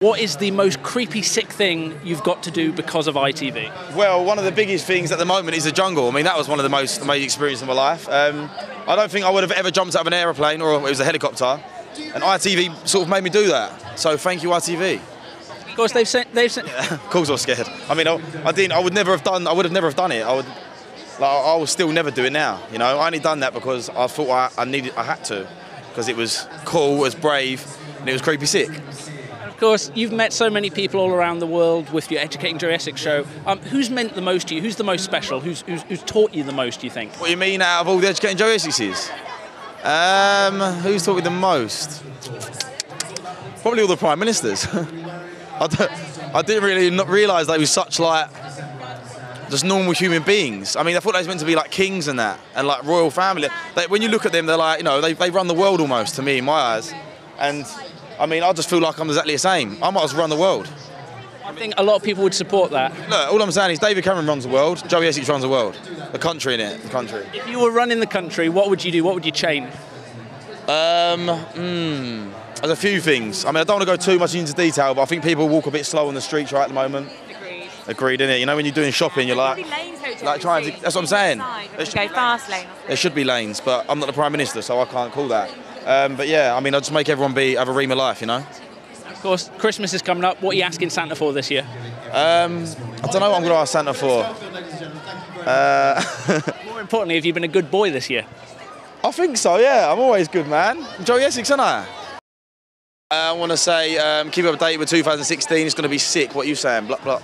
What is the most creepy sick thing you've got to do because of ITV? Well, one of the biggest things at the moment is the jungle. I mean, that was one of the most amazing experiences of my life. I don't think I would have ever jumped out of an aeroplane or it was a helicopter, and ITV sort of made me do that. So thank you, ITV. Of course, they've sent. Yeah, of course, I was scared. I mean, I would never have done it. I will still never do it now. You know, I only done that because I thought I had to, because it was cool, it was brave, and it was creepy sick. Of course, you've met so many people all around the world with your Educating Joey Essex show. Who's meant the most to you? Who's the most special? Who's taught you the most, do you think? What do you mean out of all the Educating Joey Essexes? Who's taught me the most? Probably all the Prime Ministers. I didn't really not realise they were such, like, just normal human beings. I mean, I thought they were meant to be like kings and that, and like royal family. When you look at them, they're like, you know, they run the world almost, to me, in my eyes. And I mean, I just feel like I'm exactly the same. I might as well run the world. I think a lot of people would support that. Look, all I'm saying is David Cameron runs the world, Joey Essex runs the world. The country, innit? The country. If you were running the country, what would you do? What would you change? There's a few things. I mean, I don't want to go too much into detail, but I think people walk a bit slow on the streets right at the moment. Agreed, innit? You know, when you're doing shopping, you're like trying to, that's what I'm saying. Go fast lane. There should be lanes, but I'm not the Prime Minister, so I can't call that. But yeah, I mean, I'll just make everyone have a ream of life, you know? Of course, Christmas is coming up. What are you asking Santa for this year? I don't know what I'm going to ask Santa for. More importantly, have you been a good boy this year? I think so, yeah. I'm always good, man. Joey Essex, ain't I? I want to say, keep updated with 2016. It's going to be sick. What are you saying? Blah, blah.